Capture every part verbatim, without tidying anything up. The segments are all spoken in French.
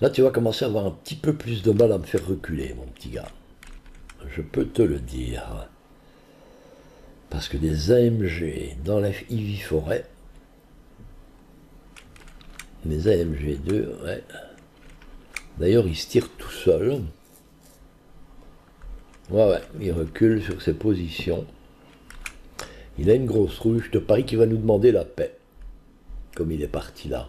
Là, tu vas commencer à avoir un petit peu plus de mal à me faire reculer, mon petit gars. Je peux te le dire. Parce que des A M G dans la Ivy Forêt, les A M G deux, ouais. D'ailleurs, ils se tirent tout seuls. Ouais, ouais, il recule sur ses positions. Il a une grosse roue, je te parie qu'il va nous demander la paix. Comme il est parti là.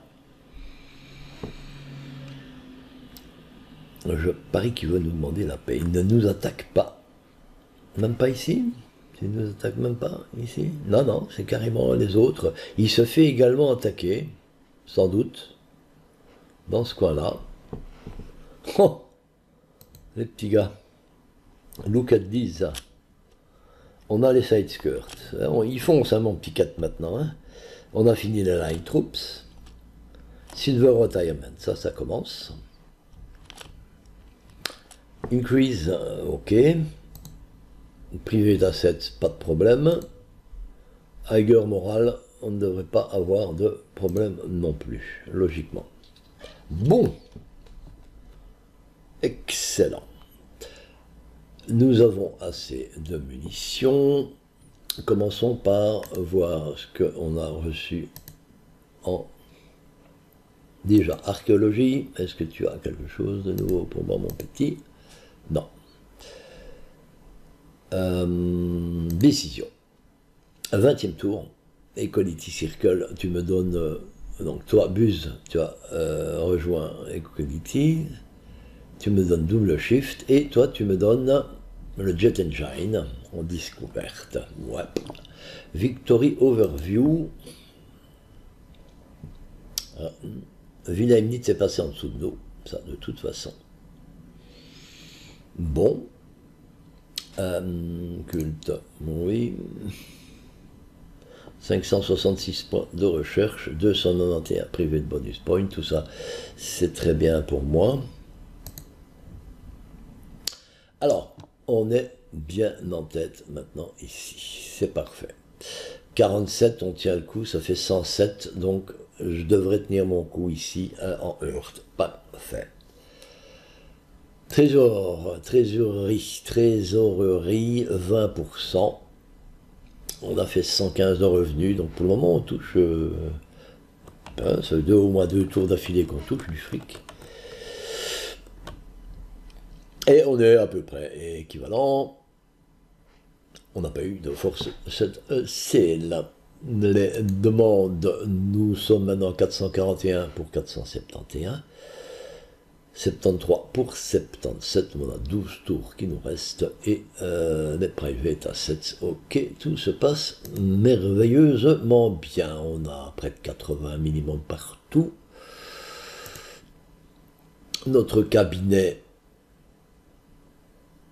Je parie qu'il veut nous demander la paix. Il ne nous attaque pas. Même pas ici. Il ne nous attaque même pas ici. Non, non, c'est carrément les autres. Il se fait également attaquer, sans doute, dans ce coin-là. Oh, les petits gars. Look at this. On a les side skirts. Ils foncent, hein, mon petit cat, maintenant. Hein. On a fini les line troops. Silver retirement. Ça, ça commence. Increase, ok. Privé d'assets, pas de problème. Higher moral, on ne devrait pas avoir de problème non plus, logiquement. Bon. Excellent. Nous avons assez de munitions. Commençons par voir ce qu'on a reçu en... Déjà, archéologie. Est-ce que tu as quelque chose de nouveau pour moi, mon petit ? Non. Euh, décision. vingtième tour. Equality Circle, tu me donnes... Euh, donc toi, Buse, tu as euh, rejoint Equality. Tu me donnes double shift. Et toi, tu me donnes le Jet Engine en découverte. Ouais. Victory Overview. Ah. Wilhelmnitz est passé en dessous de nous. Ça, de toute façon. Bon, euh, culte, oui, cinq cent soixante-six points de recherche, deux cent quatre-vingt-onze privés de bonus points, tout ça, c'est très bien pour moi. Alors, on est bien en tête maintenant ici, c'est parfait. quarante-sept, on tient le coup, ça fait cent sept, donc je devrais tenir mon coup ici hein, en heurte, parfait. Trésor, trésorerie, trésorerie, vingt pour cent. On a fait cent quinze de revenus, donc pour le moment on touche, euh, hein, ça veut dire au moins deux tours d'affilée qu'on touche du fric. Et on est à peu près équivalent. On n'a pas eu de force cette euh, C L. Les demandes, nous sommes maintenant quatre cent quarante et un pour quatre cent soixante et onze. soixante-treize pour soixante-dix-sept, on a douze tours qui nous restent, et euh, les private assets, ok, tout se passe merveilleusement bien, on a près de quatre-vingts minimum partout, notre cabinet,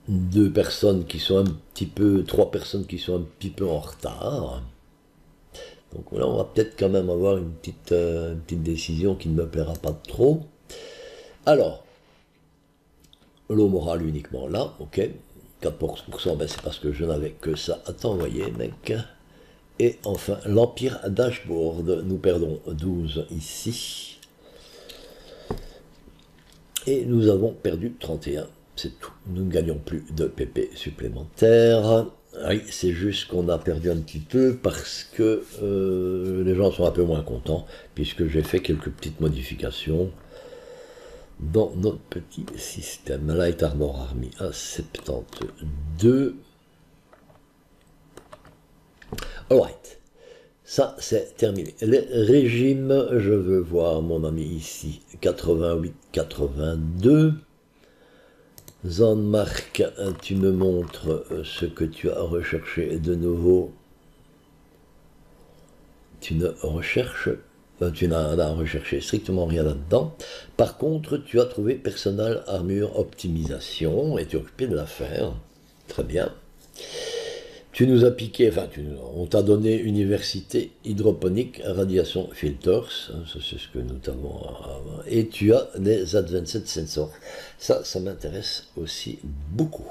deux personnes qui sont un petit peu, trois personnes qui sont un petit peu en retard, donc là on va peut-être quand même avoir une petite, euh, une petite décision qui ne me plaira pas trop. Alors, l'eau morale uniquement là, ok, quatorze pour cent, ben c'est parce que je n'avais que ça à t'envoyer, mec. Et enfin, l'Empire Dashboard, nous perdons douze ici. Et nous avons perdu trente et un, c'est tout. Nous ne gagnons plus de P P supplémentaires. Oui, c'est juste qu'on a perdu un petit peu parce que euh, les gens sont un peu moins contents, puisque j'ai fait quelques petites modifications dans notre petit système. Light Armor Army à soixante-douze. Alright, ça c'est terminé. Les régimes, je veux voir mon ami ici, quatre-vingt-huit quatre-vingt-deux. Zandmark, tu me montres ce que tu as recherché de nouveau. Tu ne recherches pas. Tu n'as recherché strictement rien là-dedans. Par contre, tu as trouvé Personal Armure Optimisation et tu es occupé de l'affaire. Très bien. Tu nous as piqué, enfin, tu, on t'a donné Université Hydroponique Radiation Filters. C'est ce que nous t'avons. Et tu as les Advanced Sensors. Ça, ça m'intéresse aussi beaucoup.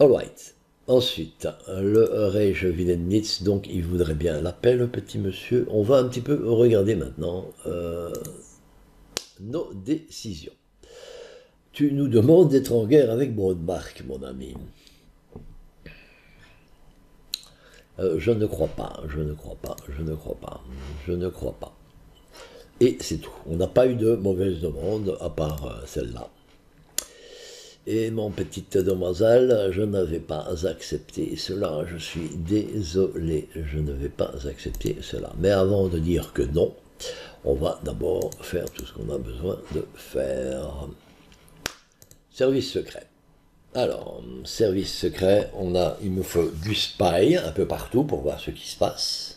All right. Ensuite, le Reich Wilhelmnitz, donc il voudrait bien l'appel, le petit monsieur. On va un petit peu regarder maintenant euh, nos décisions. Tu nous demandes d'être en guerre avec Brodmark, mon ami. Euh, je ne crois pas, je ne crois pas, je ne crois pas, je ne crois pas. Et c'est tout. On n'a pas eu de mauvaise demande, à part celle-là. Et mon petite demoiselle, je n'avais pas accepté cela. Je suis désolé, je ne vais pas accepter cela. Mais avant de dire que non, on va d'abord faire tout ce qu'on a besoin de faire. Service secret. Alors, service secret, on a, il me faut du spy un peu partout pour voir ce qui se passe.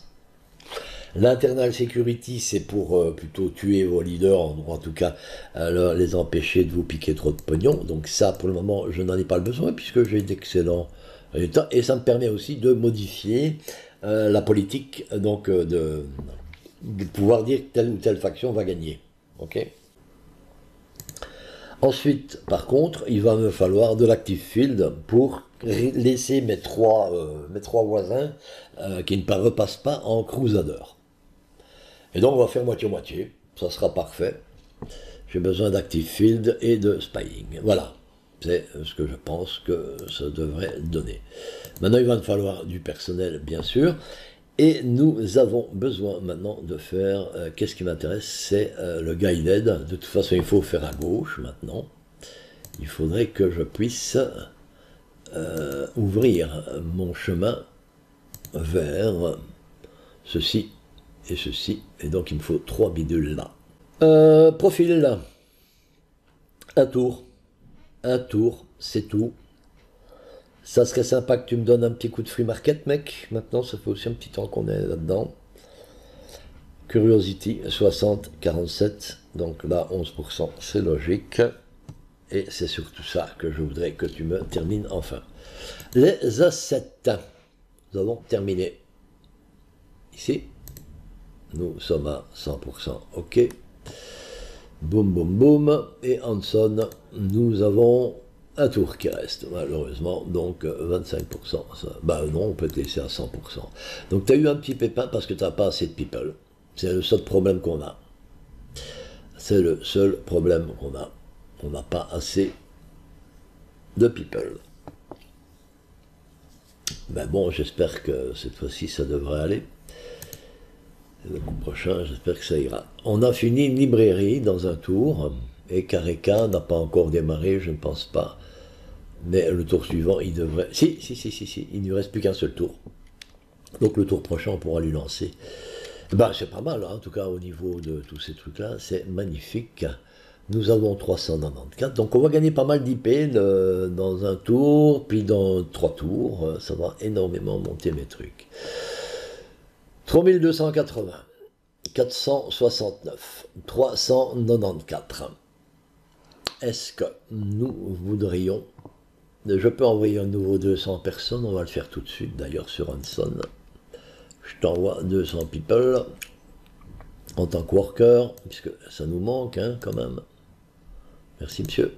L'internal security, c'est pour euh, plutôt tuer vos leaders, en tout cas euh, les empêcher de vous piquer trop de pognon. Donc ça, pour le moment, je n'en ai pas le besoin puisque j'ai d'excellents résultats. Et ça me permet aussi de modifier euh, la politique, donc euh, de, de pouvoir dire que telle ou telle faction va gagner. Ok ? Ensuite, par contre, il va me falloir de l'active field pour laisser mes trois, euh, mes trois voisins euh, qui ne repassent pas en crusader. Et donc on va faire moitié-moitié, ça sera parfait. J'ai besoin d'active field et de spying. Voilà, c'est ce que je pense que ça devrait donner. Maintenant il va me falloir du personnel bien sûr. Et nous avons besoin maintenant de faire, euh, qu'est-ce qui m'intéresse, c'est euh, le guided. De toute façon, il faut faire à gauche maintenant. Il faudrait que je puisse euh, ouvrir mon chemin vers ceci et ceci. Et donc, il me faut trois bidules là. Euh, profil, un tour, un tour, c'est tout. Ça serait sympa que tu me donnes un petit coup de free market, mec. Maintenant, ça fait aussi un petit temps qu'on est là-dedans. Curiosity, soixante, quarante-sept. Donc là, onze pour cent, c'est logique. Et c'est surtout ça que je voudrais que tu me termines enfin. Les assets. Nous avons terminé. Ici, nous sommes à cent pour cent. OK. Boum, boum, boum. Et Hanson, nous avons... un tour qui reste, malheureusement, donc vingt-cinq pour cent. Ça. Bah non, on peut te laisser à cent pour cent. Donc tu as eu un petit pépin parce que tu n'as pas assez de people. C'est le seul problème qu'on a. C'est le seul problème qu'on a. On n'a pas assez de people. Mais bon, j'espère que cette fois-ci, ça devrait aller. Le coup prochain, j'espère que ça ira. On a fini une librairie dans un tour. Et Carreca n'a pas encore démarré, je ne pense pas. Mais le tour suivant, il devrait... Si, si, si, si, si. Il ne reste plus qu'un seul tour. Donc le tour prochain, on pourra lui lancer. Ben, c'est pas mal, hein. En tout cas, au niveau de tous ces trucs-là, c'est magnifique. Nous avons trois cent quatre-vingt-quatorze. Donc on va gagner pas mal d'I P dans un tour, puis dans trois tours. Ça va énormément monter mes trucs. trois mille deux cent quatre-vingts, quatre cent soixante-neuf, trois cent quatre-vingt-quatorze. Est-ce que nous voudrions... Je peux envoyer un nouveau deux cents personnes, on va le faire tout de suite, d'ailleurs, sur Hanson. Je t'envoie deux cents people en tant que worker, puisque ça nous manque, hein, quand même. Merci, monsieur.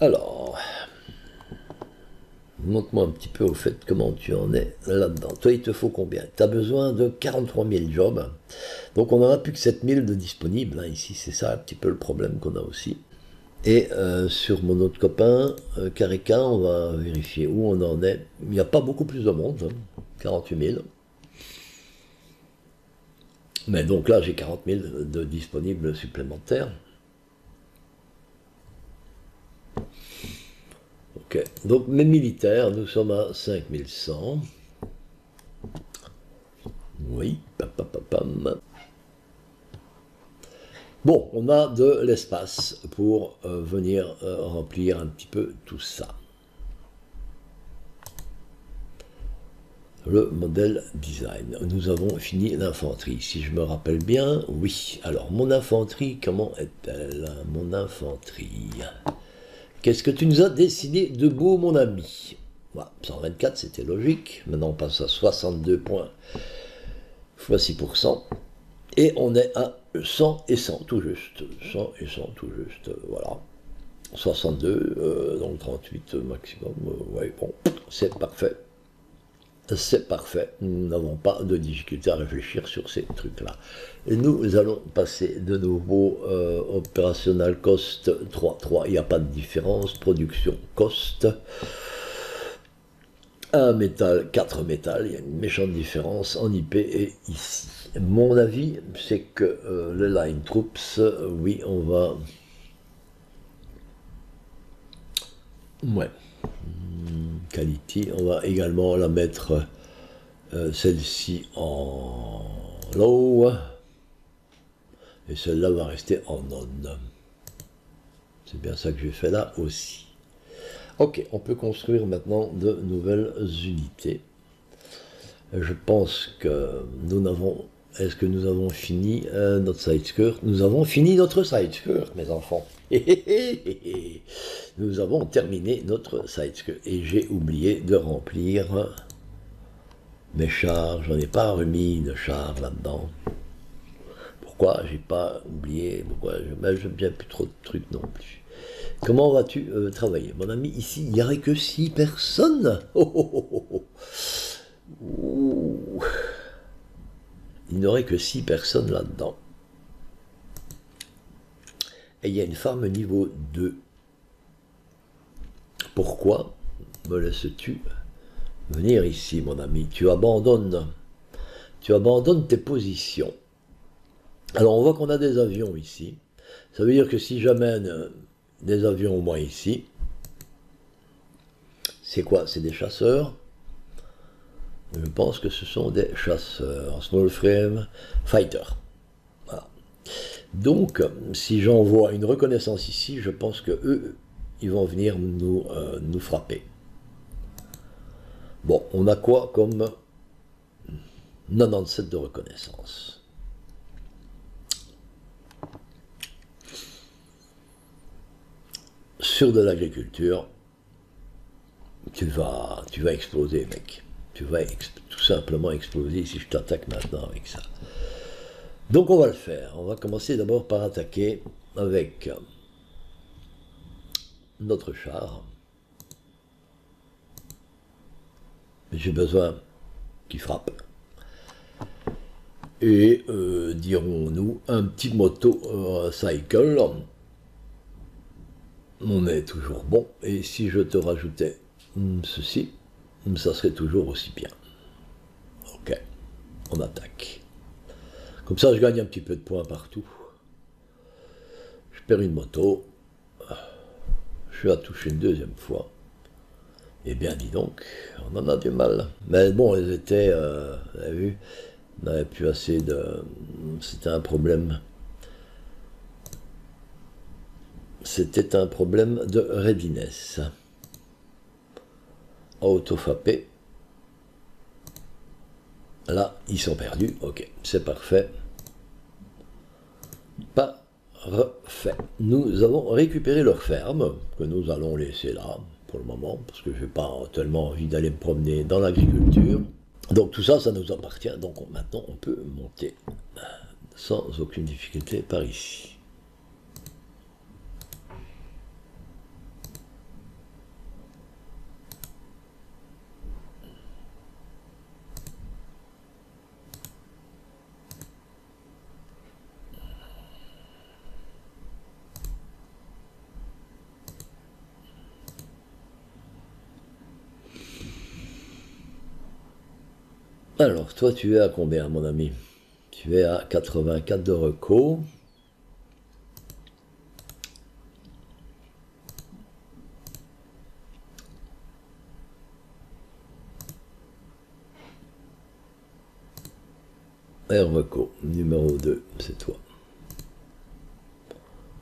Alors, montre-moi un petit peu, au fait, comment tu en es là-dedans. Toi, il te faut combien? Tu as besoin de quarante-trois mille jobs. Donc, on n'en a plus que sept mille de disponibles. Hein. Ici, c'est ça un petit peu le problème qu'on a aussi. Et euh, sur mon autre copain, euh, Carreca, on va vérifier où on en est. Il n'y a pas beaucoup plus de monde, hein. quarante-huit mille. Mais donc là, j'ai quarante mille de disponibles supplémentaires. Okay. Donc mes militaires, nous sommes à cinq mille cent. Oui, papapapam. Bon, on a de l'espace pour euh, venir euh, remplir un petit peu tout ça. Le modèle design. Nous avons fini l'infanterie, si je me rappelle bien. Oui, alors mon infanterie, comment est-elle? Mon infanterie... Qu'est-ce que tu nous as dessiné de beau, mon ami? Voilà, cent vingt-quatre, c'était logique. Maintenant, on passe à soixante-deux points x six pour cent. Et on est à cent et cent, tout juste. cent et cent, tout juste, voilà. soixante-deux, euh, donc trente-huit maximum. Euh, ouais, bon, c'est parfait. c'est parfait, nous n'avons pas de difficulté à réfléchir sur ces trucs-là. Et nous allons passer de nouveau euh, opérationnel cost trois point trois, il n'y a pas de différence, production cost, un métal, quatre métal, il y a une méchante différence en I P et ici. Mon avis, c'est que euh, les line troops, euh, oui, on va... Ouais. Quality, on va également la mettre euh, celle-ci en low et celle-là va rester en on. C'est bien ça que j'ai fait là aussi. Ok, on peut construire maintenant de nouvelles unités. Je pense que nous n'avons... Est-ce que nous avons fini euh, notre side skirt? Nous avons fini notre side skirt, mes enfants. Nous avons terminé notre side skirt. Et j'ai oublié de remplir mes chars. Je n'ai pas remis de chars là-dedans. Pourquoi j'ai pas oublié? Pourquoi je n'aime bien plus trop de trucs non plus. Comment vas-tu euh, travailler? Mon ami, ici, il n'y aurait que six personnes. Oh, oh, oh, oh. Ouh. Il n'y aurait que six personnes là-dedans. Et il y a une femme niveau deux. Pourquoi me laisses-tu venir ici, mon ami? Tu abandonnes. Tu abandonnes tes positions. Alors, on voit qu'on a des avions ici. Ça veut dire que si j'amène des avions au moins ici, c'est quoi? C'est des chasseurs? Je pense que ce sont des chasseurs, small frame, fighter. Voilà. Donc, si j'envoie une reconnaissance ici, je pense que eux, ils vont venir nous, euh, nous frapper. Bon, on a quoi comme quatre-vingt-dix-sept de reconnaissance? Sur de l'agriculture, tu vas, tu vas exploser, mec. Tu vas tout simplement exploser si je t'attaque maintenant avec ça. Donc on va le faire. On va commencer d'abord par attaquer avec notre char. J'ai besoin qu'il frappe. Et euh, dirons-nous un petit moto euh, cycle. On est toujours bon. Et si je te rajoutais hum, ceci, ça serait toujours aussi bien. Ok, on attaque. Comme ça, je gagne un petit peu de points partout. Je perds une moto. Je suis à toucher une deuxième fois. Eh bien, dis donc, on en a du mal. Mais bon, elles étaient... Euh, vous avez vu, on n'avait plus assez de... C'était un problème. C'était un problème de readiness. Autofapé. Là, ils sont perdus. Ok, c'est parfait. Parfait. Nous avons récupéré leur ferme, que nous allons laisser là, pour le moment, parce que je n'ai pas tellement envie d'aller me promener dans l'agriculture. Donc tout ça, ça nous appartient. Donc on, maintenant, on peut monter sans aucune difficulté par ici. Alors, toi, tu es à combien, mon ami? Tu es à quatre-vingt-quatre de reco. Et reco, numéro deux, c'est toi.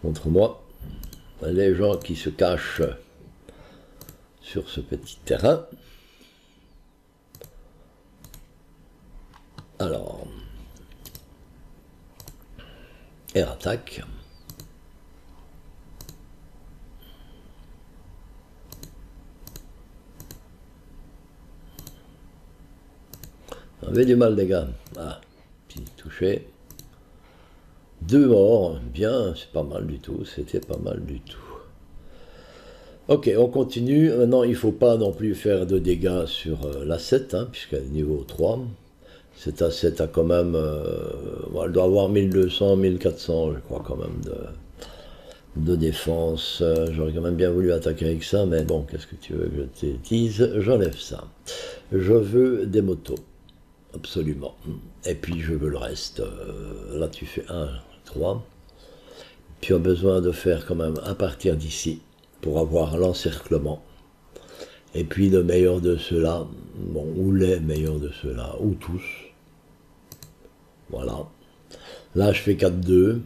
Montre-moi les gens qui se cachent sur ce petit terrain. Alors, air attaque. J'avais du mal, les gars. Ah, petit touché. Deux morts, bien, c'est pas mal du tout, c'était pas mal du tout. Ok, on continue. Maintenant, il ne faut pas non plus faire de dégâts sur euh, l'asset, hein, puisqu'elle est niveau trois. Cette asset a quand même... Euh, bon, elle doit avoir mille deux cents, mille quatre cents, je crois, quand même, de, de défense. Euh, J'aurais quand même bien voulu attaquer avec ça, mais bon, qu'est-ce que tu veux que je te dise? J'enlève ça. Je veux des motos, absolument. Et puis, je veux le reste. Euh, là, tu fais un, trois. Tu as besoin de faire quand même à partir d'ici pour avoir l'encerclement. Et puis le meilleur de ceux-là, bon, ou les meilleurs de ceux-là, ou tous. Voilà. Là, je fais quatre deux.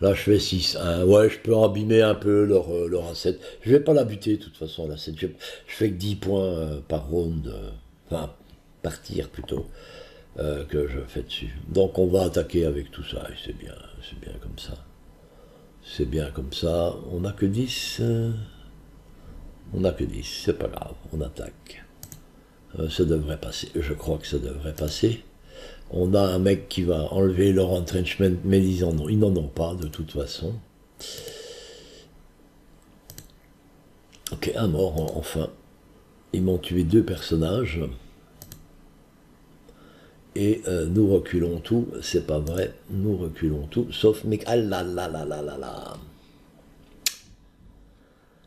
Là, je fais six un. Ouais, je peux abîmer un peu leur, euh, leur asset. Je vais pas la buter, de toute façon, l'asset. Je, je fais que dix points euh, par round, euh, enfin, par tir plutôt, euh, que je fais dessus. Donc, on va attaquer avec tout ça, et c'est bien, c'est bien comme ça. C'est bien comme ça, on n'a que dix, euh... on n'a que dix, c'est pas grave, on attaque. Euh, ça devrait passer, je crois que ça devrait passer. On a un mec qui va enlever leur entrenchment, mais ils n'en ont, ils n'en ont pas de toute façon. Ok, un mort enfin. Ils m'ont tué deux personnages. Et euh, nous reculons tout, c'est pas vrai, nous reculons tout, sauf mais ah là là là là là là.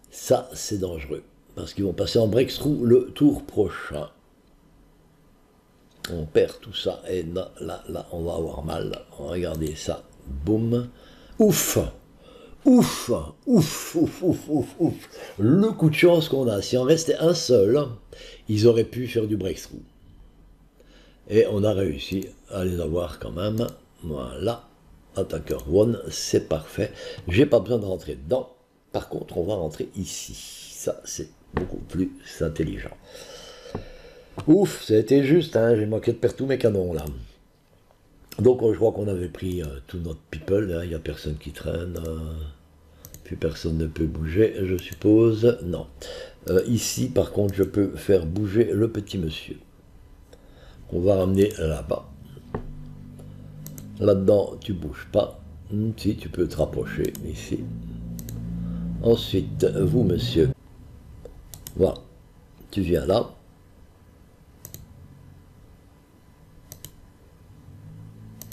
Ça, c'est dangereux, parce qu'ils vont passer en breakthrough le tour prochain. On perd tout ça, et là, là, là, on va avoir mal. Regardez ça, boum, ouf, ouf, ouf, ouf, ouf, ouf, ouf. Le coup de chance qu'on a, si en restait un seul, ils auraient pu faire du breakthrough. Et on a réussi à les avoir quand même. Voilà, Attacker One, c'est parfait. J'ai pas besoin de rentrer dedans. Par contre, on va rentrer ici. Ça, c'est beaucoup plus intelligent. Ouf, ça a été juste, hein. J'ai manqué de perdre tous mes canons, là. Donc, je vois qu'on avait pris euh, tout notre people. Il hein. n'y a personne qui traîne. Euh, puis personne ne peut bouger, je suppose. Non. Euh, ici, par contre, je peux faire bouger le petit monsieur. On va ramener là-bas. Là-dedans, tu bouges pas. Si, tu peux te rapprocher, ici. Ensuite, vous, monsieur. Voilà. Tu viens là.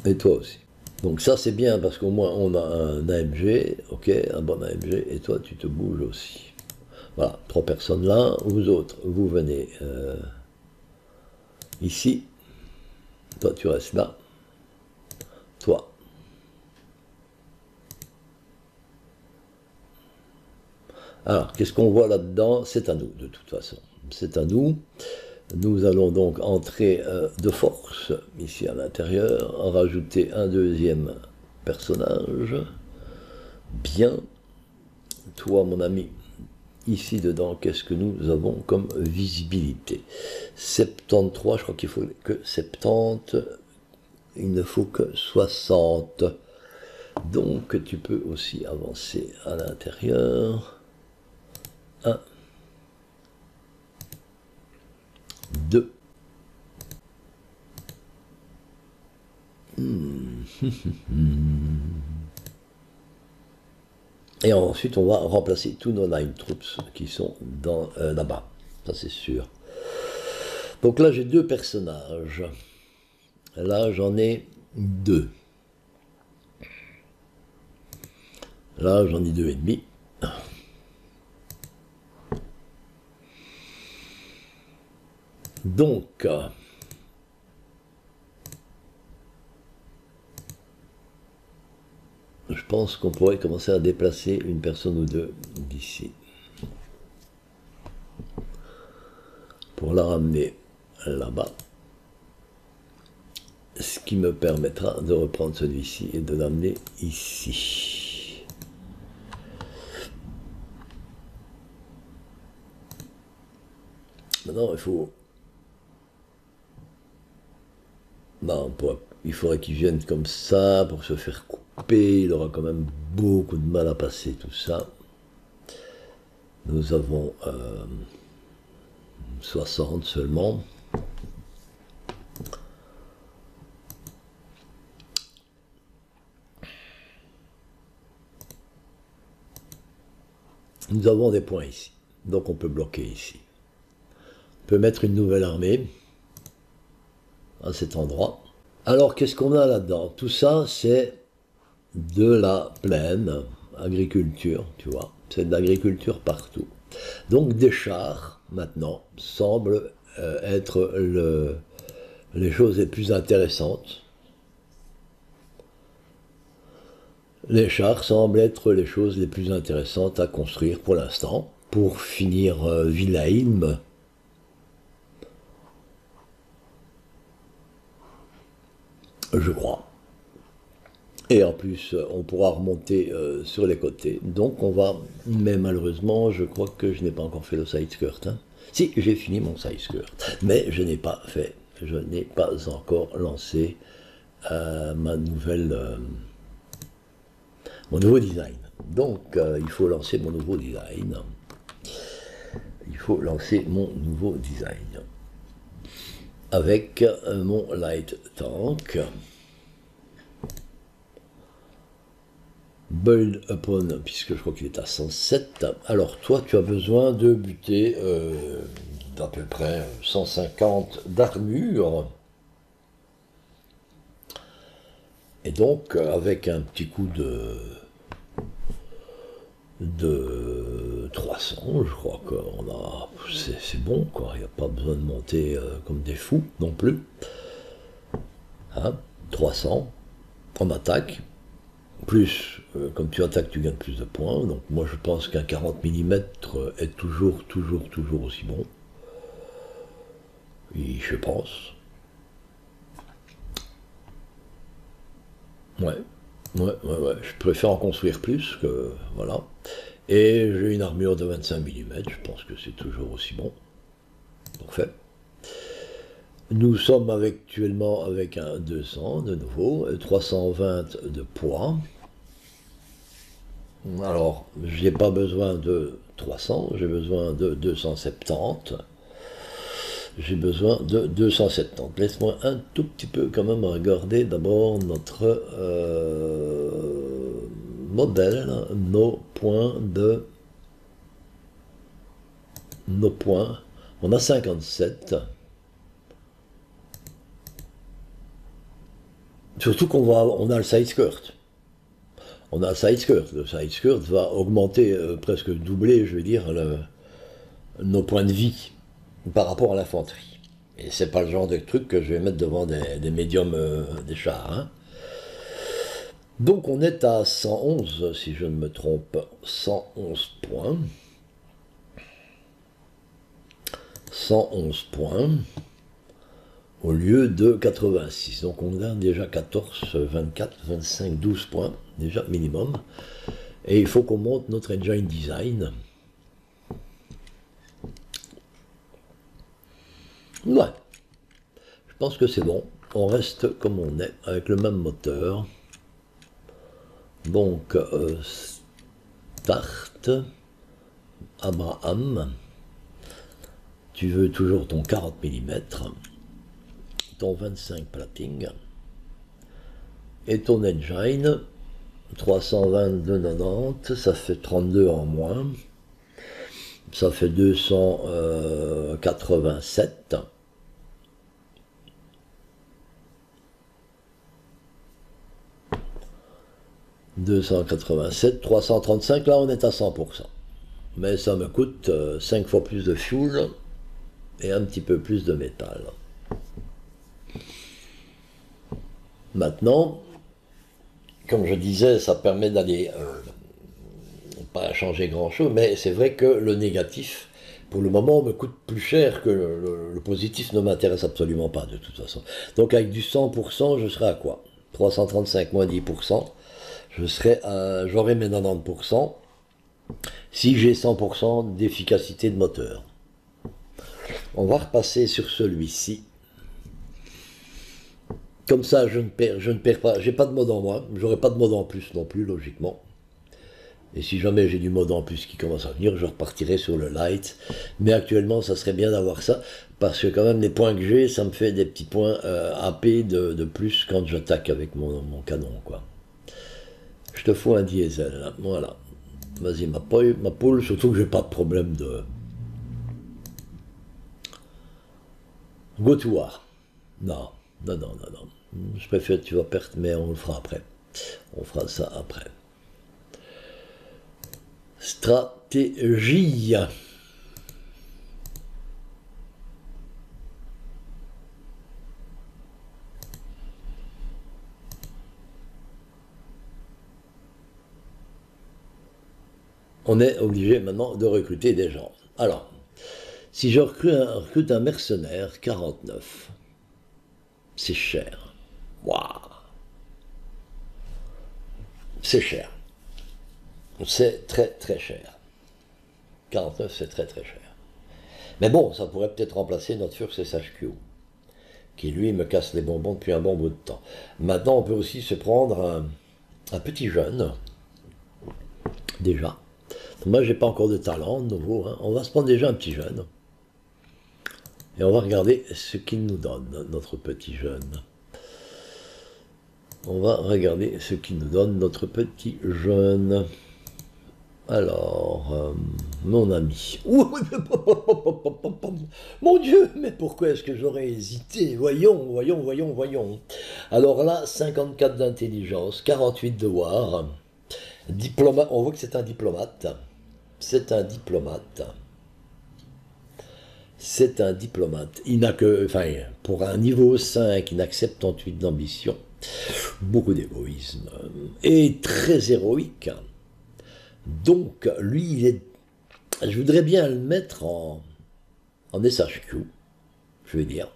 Et toi aussi. Donc ça, c'est bien, parce qu'au moins, on a un A M G. Ok, un bon A M G. Et toi, tu te bouges aussi. Voilà. Trois personnes là. Vous autres, vous venez... Euh Ici, toi tu restes là, toi. Alors, qu'est-ce qu'on voit là-dedans? C'est à nous, de toute façon. C'est à nous. Nous allons donc entrer euh, de force, ici à l'intérieur, en rajouter un deuxième personnage. Bien. Toi, mon ami. Ici dedans, qu'est-ce que nous avons comme visibilité? Soixante-treize, je crois qu'il faut que soixante-dix, il ne faut que soixante. Donc tu peux aussi avancer à l'intérieur. Un, deux. Et ensuite, on va remplacer tous nos line troops qui sont euh, là-bas. Ça, c'est sûr. Donc là, j'ai deux personnages. Là, j'en ai deux. Là, j'en ai deux et demi. Donc... je pense qu'on pourrait commencer à déplacer une personne ou deux d'ici. Pour la ramener là-bas. Ce qui me permettra de reprendre celui-ci et de l'amener ici. Maintenant, il faut... Non, on pourrait... il faudrait qu'il vienne comme ça pour se faire couper. Il aura quand même beaucoup de mal à passer tout ça. Nous avons euh, soixante seulement. Nous avons des points ici, donc on peut bloquer ici. On peut mettre une nouvelle armée à cet endroit. Alors qu'est-ce qu'on a là-dedans? Tout ça, c'est de la plaine, agriculture, tu vois, c'est de l'agriculture partout. Donc des chars, maintenant, semblent euh, être le, les choses les plus intéressantes. Les chars semblent être les choses les plus intéressantes à construire pour l'instant. Pour finir euh, Wilhelm. Je crois. Et en plus, on pourra remonter euh, sur les côtés. Donc on va... Mais malheureusement, je crois que je n'ai pas encore fait le side skirt. Hein. Si, j'ai fini mon side skirt. Mais je n'ai pas fait. Je n'ai pas encore lancé euh, ma nouvelle... Euh, Mon nouveau design. Donc, euh, il faut lancer mon nouveau design. Il faut lancer mon nouveau design. Avec euh, mon light tank. Build upon, puisque je crois qu'il est à cent sept. Alors, toi, tu as besoin de buter euh, d'à peu près cent cinquante d'armure. Et donc, avec un petit coup de, de trois cents, je crois qu'on a, c'est bon, quoi. Il n'y a pas besoin de monter euh, comme des fous non plus. Hein, trois cents, on attaque. Plus, euh, comme tu attaques, tu gagnes plus de points. Donc moi, je pense qu'un quarante millimètres est toujours, toujours, toujours aussi bon. Et je pense. Ouais, ouais, ouais, ouais, je préfère en construire plus que, voilà, et j'ai une armure de vingt-cinq millimètres, je pense que c'est toujours aussi bon, parfait. Nous sommes avec, actuellement avec un deux cents de nouveau, trois cent vingt de poids, alors j'ai pas besoin de trois cents, j'ai besoin de deux cent soixante-dix, j'ai besoin de deux cent soixante-dix. Laisse-moi un tout petit peu quand même regarder d'abord notre euh, modèle, nos points de... Nos points. On a cinquante-sept. Surtout qu'on va, on a le side skirt. On a le side skirt. Le side skirt va augmenter, euh, presque doubler, je veux dire, le, nos points de vie. Par rapport à l'infanterie. Et c'est pas le genre de truc que je vais mettre devant des, des médiums, euh, des chars. Hein. Donc on est à cent onze, si je ne me trompe, cent onze points. cent onze points au lieu de quatre-vingt-six. Donc on a déjà quatorze, vingt-quatre, vingt-cinq, douze points, déjà minimum. Et il faut qu'on monte notre engine design. Ouais, je pense que c'est bon, on reste comme on est, avec le même moteur, donc euh, start, Abraham, tu veux toujours ton quarante millimètres, ton vingt-cinq plating, et ton engine, trois cent vingt-deux virgule quatre-vingt-dix, ça fait trente-deux en moins, ça fait deux cent quatre-vingt-sept. deux cent quatre-vingt-sept, trois cent trente-cinq, là on est à cent pour cent. Mais ça me coûte cinq fois plus de fuel et un petit peu plus de métal. Maintenant, comme je disais, ça permet d'aller... Euh, pas à changer grand chose, mais c'est vrai que le négatif, pour le moment, me coûte plus cher que le, le, le positif ne m'intéresse absolument pas, de toute façon. Donc avec du cent pour cent, je serai à quoi? trois cent trente-cinq moins dix pour cent, je serai à, j'aurai mes quatre-vingt-dix pour cent, si j'ai cent pour cent d'efficacité de moteur. On va repasser sur celui-ci. Comme ça, je ne perds, je ne perds pas, j'ai pas de mode en moins, j'aurai pas de mode en plus non plus, logiquement. Et si jamais j'ai du mode en plus qui commence à venir, je repartirai sur le light. Mais actuellement, ça serait bien d'avoir ça, parce que quand même, les points que j'ai, ça me fait des petits points euh, A P de, de plus quand j'attaque avec mon, mon canon, quoi. Je te fous un diesel, là. Voilà. Vas-y, ma poule, ma poule, surtout que j'ai pas de problème de... Go to war. Non, non, non, non, non. Je préfère que tu vas perdre, mais on le fera après. On fera ça après. Stratégie. On est obligé maintenant de recruter des gens. Alors, si je recrute un, recrute un mercenaire, quarante-neuf, c'est cher. Waouh, c'est cher. C'est très très cher. quarante-neuf, c'est très très cher. Mais bon, ça pourrait peut-être remplacer notre F U R S S H Q, qui lui me casse les bonbons depuis un bon bout de temps. Maintenant, on peut aussi se prendre un, un petit jeune, déjà. Moi, j'ai pas encore de talent, de nouveau. Hein. On va se prendre déjà un petit jeune. Et on va regarder ce qu'il nous donne, notre petit jeune. On va regarder ce qu'il nous donne, notre petit jeune. Alors, euh, mon ami. Mon Dieu, mais pourquoi est-ce que j'aurais hésité? Voyons, voyons, voyons, voyons. Alors là, cinquante-quatre d'intelligence, quarante-huit de war. Diplomate, on voit que c'est un diplomate. C'est un diplomate. C'est un diplomate. Il n'a que, enfin, pour un niveau cinq, il n'a que soixante-dix-huit d'ambition, beaucoup d'égoïsme, et très héroïque. Donc, lui, il est... Je voudrais bien le mettre en, en S H Q, je vais dire.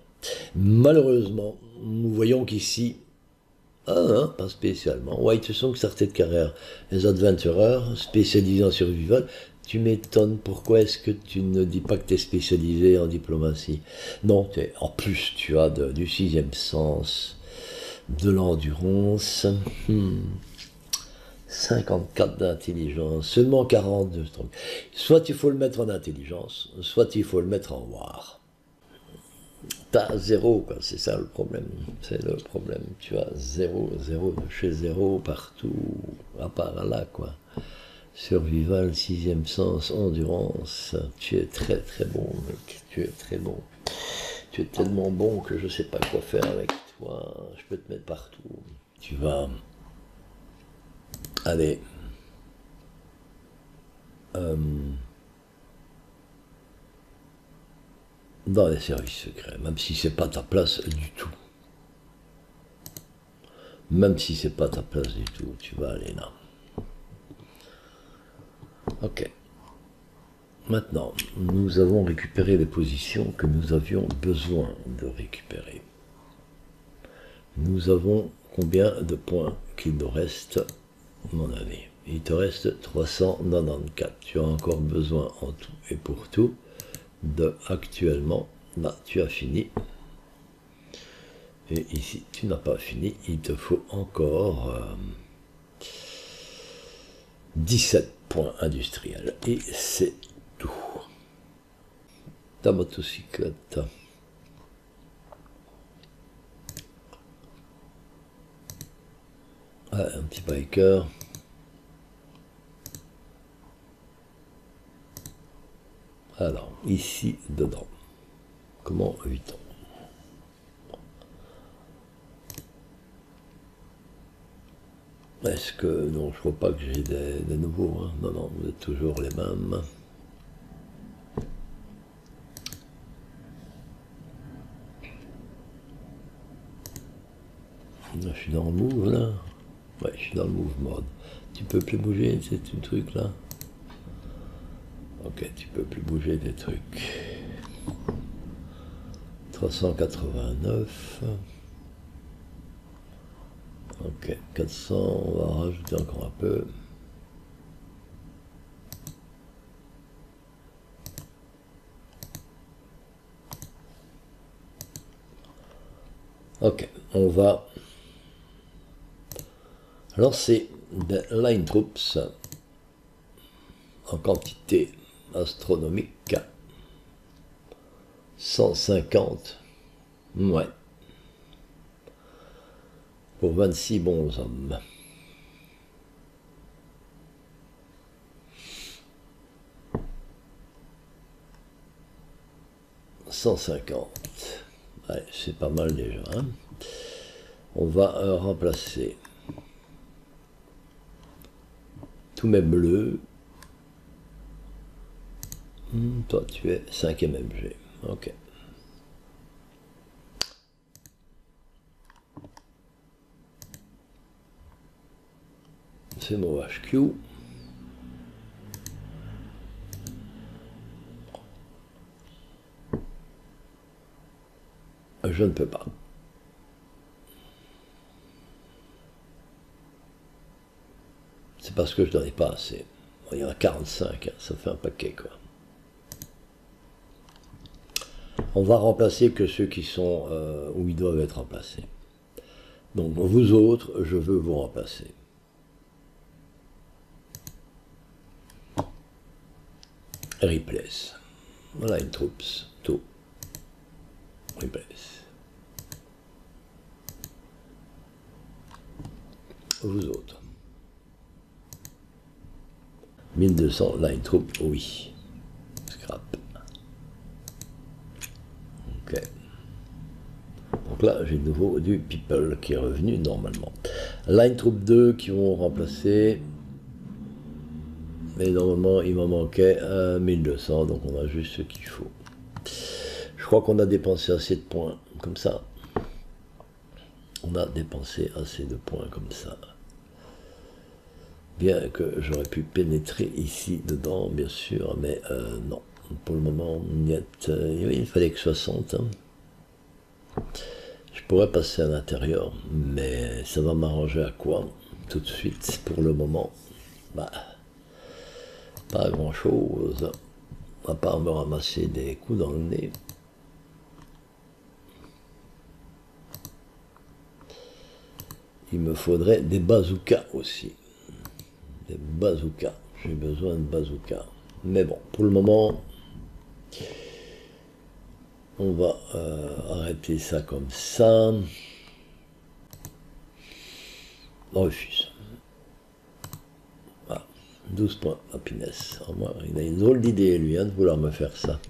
Malheureusement, nous voyons qu'ici, ah, hein, pas spécialement. White Song, sortait de carrière. Les adventureurs, spécialisés en survival. Tu m'étonnes, pourquoi est-ce que tu ne dis pas que tu es spécialisé en diplomatie? Non, t'es, en plus, tu as de, du sixième sens, de l'endurance, hmm. cinquante-quatre d'intelligence, seulement quarante-deux. Soit il faut le mettre en intelligence, soit il faut le mettre en war. T'as zéro, quoi, c'est ça le problème, c'est le problème, tu as zéro, zéro, de chez zéro, partout, à part là, quoi. Survival, sixième sens, endurance, tu es très très bon, mec, tu es très bon. Tu es tellement bon que je sais pas quoi faire avec toi, je peux te mettre partout. Tu vas... Allez. Euh... Dans les services secrets, même si c'est pas ta place du tout. Même si c'est pas ta place du tout, tu vas aller là. Ok. Maintenant, nous avons récupéré les positions que nous avions besoin de récupérer. Nous avons combien de points qu'il nous reste, mon ami? Il te reste trois cent quatre-vingt-quatorze. Tu as encore besoin en tout et pour tout. De actuellement, là tu as fini, et ici tu n'as pas fini, il te faut encore euh, dix-sept points industriels, et c'est tout. Ta motocyclette. Ah, un petit biker. Alors, ici, dedans, comment évitons? Est-ce que... Non, je ne crois pas que j'ai des, des nouveaux. Hein. Non, non, vous êtes toujours les mêmes. Là, je suis dans le move, là. Ouais, je suis dans le move mode. Tu peux plus bouger, c'est tout truc, là. Ok, tu peux plus bouger des trucs. trois cent quatre-vingt-neuf. Ok, quatre cents, on va rajouter encore un peu. Ok, on va lancer des line troops en quantité astronomique, cent cinquante, ouais, pour vingt-six bons hommes. cent cinquante. Ouais, c'est pas mal déjà. Hein. On va euh, remplacer tous mes bleus. Hum, toi, tu es cinquième M G. Ok. C'est mon H Q. Je ne peux pas. C'est parce que je n'en ai pas assez. Il y en a quarante-cinq, hein, ça fait un paquet quoi. On va remplacer que ceux qui sont euh, où ils doivent être remplacés. Donc vous autres, je veux vous remplacer. Replace. Voilà une troops. Tout. Replace. Vous autres. mille deux cents line troop, oui. Scrap. Ok. Donc là, j'ai de nouveau du people qui est revenu normalement. Line troop deux qui vont remplacer. Mais normalement, il m'en manquait euh, mille deux cents, donc on a juste ce qu'il faut. Je crois qu'on a dépensé assez de points comme ça. On a dépensé assez de points comme ça. Bien que j'aurais pu pénétrer ici dedans, bien sûr, mais euh, non. Pour le moment, il, y a euh, il fallait que soixante. Hein. Je pourrais passer à l'intérieur, mais ça va m'arranger à quoi? Tout de suite, pour le moment, bah... pas grand chose, à part me ramasser des coups dans le nez. Il me faudrait des bazookas aussi. Des bazookas, j'ai besoin de bazookas. Mais bon, pour le moment, on va euh, arrêter ça comme ça. On refuse. douze points, happiness. Il a une drôle d'idée, lui, hein, de vouloir me faire ça.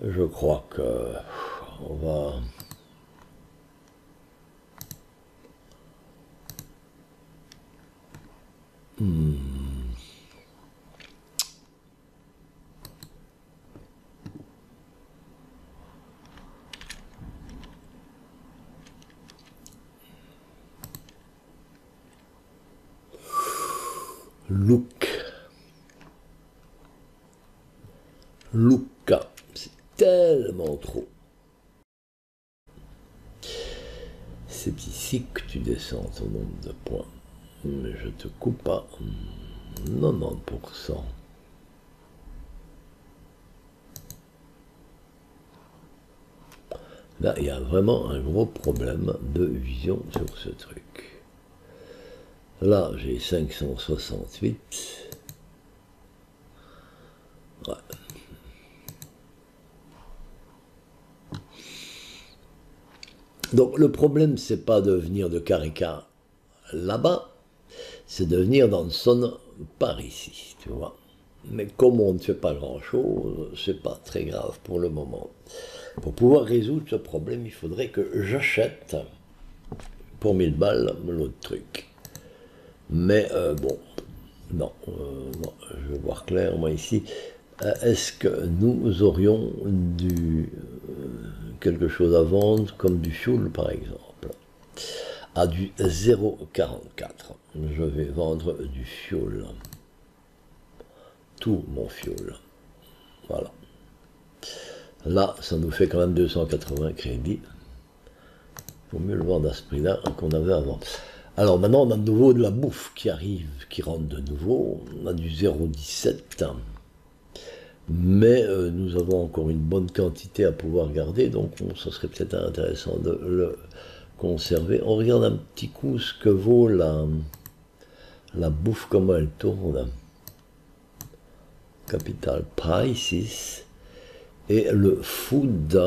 Je crois que... on va... Hmm. Look. Luca, c'est tellement trop. C'est ici que tu descends ton nombre de points. Mais je te coupe à quatre-vingt-dix pour cent. Là, il y a vraiment un gros problème de vision sur ce truc. Là, j'ai cinq cent soixante-huit. Ouais. Donc, le problème, c'est pas de venir de Carica là-bas, c'est de venir d'Anson par ici, tu vois. Mais comme on ne fait pas grand-chose, c'est pas très grave pour le moment. Pour pouvoir résoudre ce problème, il faudrait que j'achète pour mille balles l'autre truc. Mais euh, bon, non, euh, non, je vais voir clair, moi, ici. Euh, Est-ce que nous aurions du, euh, quelque chose à vendre, comme du fioul, par exemple, à du zéro virgule quarante-quatre. Je vais vendre du fioul. Tout mon fioul. Voilà. Là, ça nous fait quand même deux cent quatre-vingts crédits. Il vaut mieux le vendre à ce prix-là qu'on avait avant. Alors maintenant, on a de nouveau de la bouffe qui arrive, qui rentre de nouveau. On a du zéro virgule dix-sept. Mais euh, nous avons encore une bonne quantité à pouvoir garder, donc on, ça serait peut-être intéressant de le conserver. On regarde un petit coup ce que vaut la, la bouffe, comment elle tourne. Capital Prices. Et le food,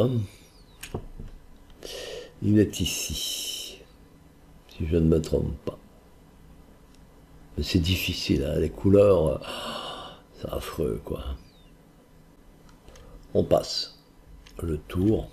il est ici. Si je ne me trompe pas. Mais c'est difficile, hein, les couleurs, c'est affreux, quoi. on passe le tour.